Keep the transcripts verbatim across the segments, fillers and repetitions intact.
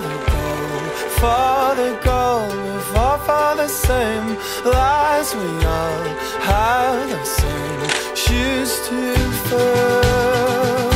Father, go, Father, go. We've all found the same lies. We all have the same shoes to fill.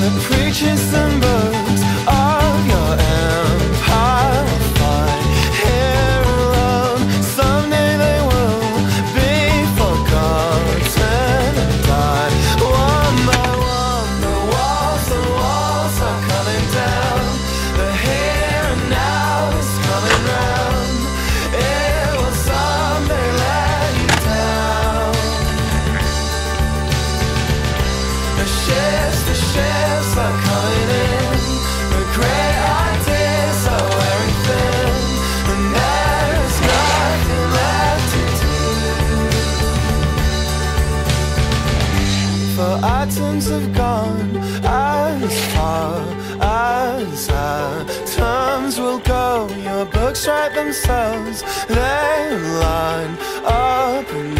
The preachers and books of your empire will find here alone. Someday they will be forgotten and die. One by one, the walls, the walls are coming down. The here and now is coming round. It will someday let you down. The shifts, the shifts are coming in. The great ideas are wearing thin, and there is nothing left to do. For atoms have gone as far as atoms will go. Your books write themselves, they line up.